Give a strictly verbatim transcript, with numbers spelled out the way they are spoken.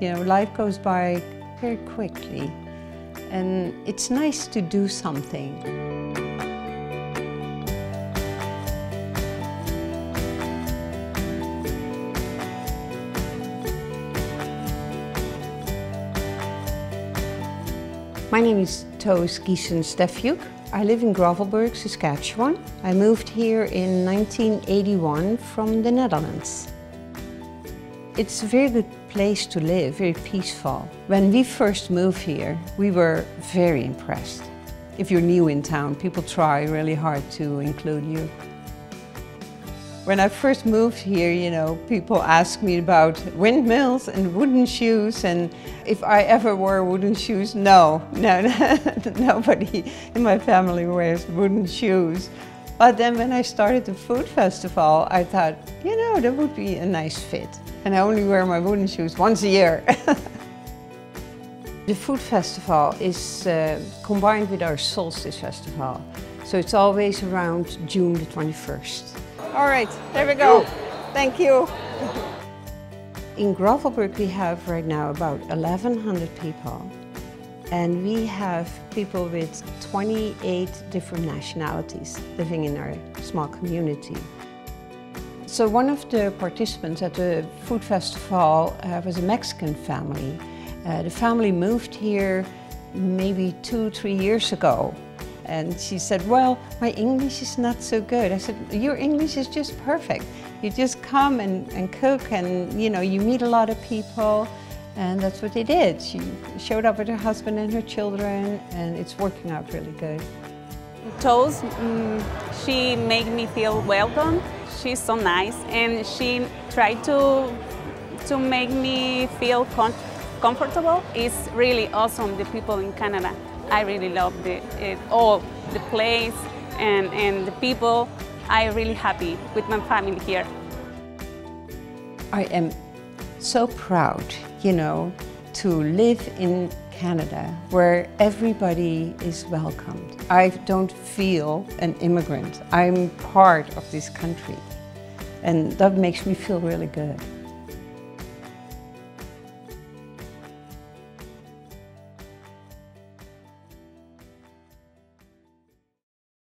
You know, life goes by very quickly, and it's nice to do something. My name is Toos Giesen-Stefiuk. I live in Gravelbourg, Saskatchewan. I moved here in nineteen eighty-one from the Netherlands. It's a very good place to live, very peaceful. When we first moved here, we were very impressed. If you're new in town, people try really hard to include you. When I first moved here, you know, people asked me about windmills and wooden shoes, and if I ever wore wooden shoes, no, no, nobody in my family wears wooden shoes. But then when I started the food festival, I thought, you know, that would be a nice fit. And I only wear my wooden shoes once a year. The food festival is uh, combined with our Solstice Festival. So it's always around June the twenty-first. All right, there we go. Thank you. In Gravelbourg we have right now about eleven hundred people, and we have people with twenty-eight different nationalities living in our small community. So one of the participants at the food festival uh, was a Mexican family. Uh, the family moved here maybe two, three years ago. And she said, well, my English is not so good. I said, your English is just perfect. You just come and, and cook, and you know, you meet a lot of people. And that's what they did. She showed up with her husband and her children, and it's working out really good. Toos, um, she made me feel welcome. She's so nice, and she tried to, to make me feel com comfortable. It's really awesome, the people in Canada. I really love the, it all, the place and, and the people. I'm really happy with my family here. I am so proud, you know, to live in Canada where everybody is welcomed. I don't feel an immigrant. I'm part of this country, and that makes me feel really good.